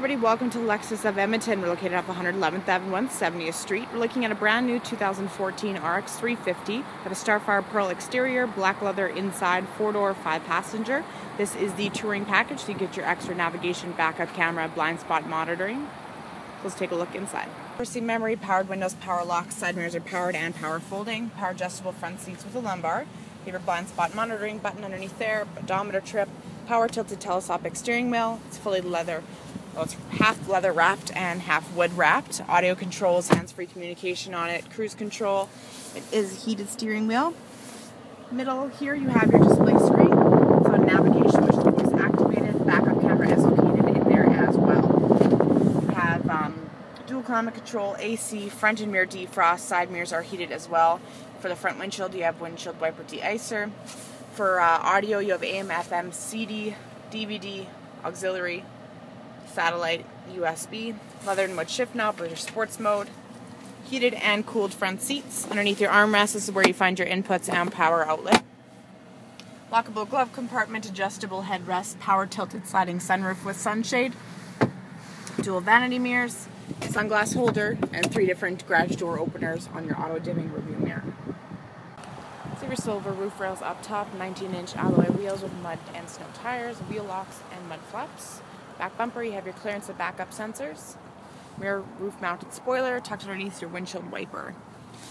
everybody, welcome to Lexus of Edmonton. We're located off 111th Avenue, 170th Street. We're looking at a brand new 2014 RX 350. Got a Starfire Pearl exterior, black leather inside, 4-door, 5-passenger. This is the touring package, so you get your extra navigation, backup camera, blind spot monitoring. Let's take a look inside. Seat memory, powered windows, power locks, side mirrors are powered and power folding, power adjustable front seats with a lumbar. You have your blind spot monitoring button underneath there, odometer trip, power tilted telescopic steering wheel. It's fully leather. Well, it's half leather wrapped and half wood wrapped. Audio controls, hands-free communication on it, cruise control. It is heated steering wheel. Middle here you have your display screen. It's on navigation, which is activated. Backup camera is located in there as well. You have dual climate control, AC, front and rear defrost. Side mirrors are heated as well. For the front windshield, you have windshield wiper deicer. For audio, you have AM, FM, CD, DVD, auxiliary, satellite, USB, leather and wood shift knob with your sports mode, heated and cooled front seats. Underneath your armrest, this is where you find your inputs and power outlet. Lockable glove compartment, adjustable headrest, power tilted sliding sunroof with sunshade, dual vanity mirrors, sunglass holder, and 3 different garage door openers on your auto dimming rearview mirror. Silver roof rails up top, 19-inch alloy wheels with mud and snow tires, wheel locks and mud flaps. Back bumper, you have your clearance and backup sensors. Rear roof-mounted spoiler tucked underneath your windshield wiper.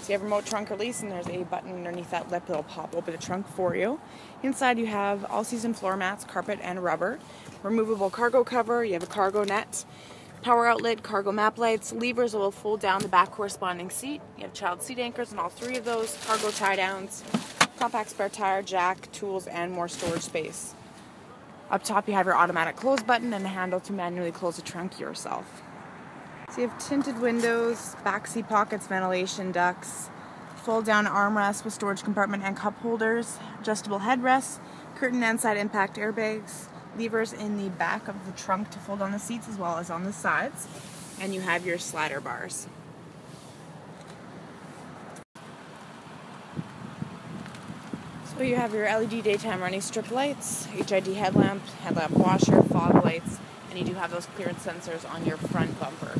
So you have remote trunk release, and there's a button underneath that lip that'll pop open the trunk for you. Inside, you have all-season floor mats, carpet, and rubber. Removable cargo cover. You have a cargo net. Power outlet, cargo map lights, levers that will fold down the back corresponding seat. You have child seat anchors on all 3 of those, cargo tie-downs, compact spare tire, jack, tools, and more storage space. Up top you have your automatic close button and the handle to manually close the trunk yourself. So you have tinted windows, back seat pockets, ventilation ducts, fold-down armrests with storage compartment and cup holders, adjustable headrests, curtain and side impact airbags, levers in the back of the trunk to fold on the seats as well as on the sides, and you have your slider bars. So you have your LED daytime running strip lights, HID headlamp, headlamp washer, fog lights, and you do have those clearance sensors on your front bumper.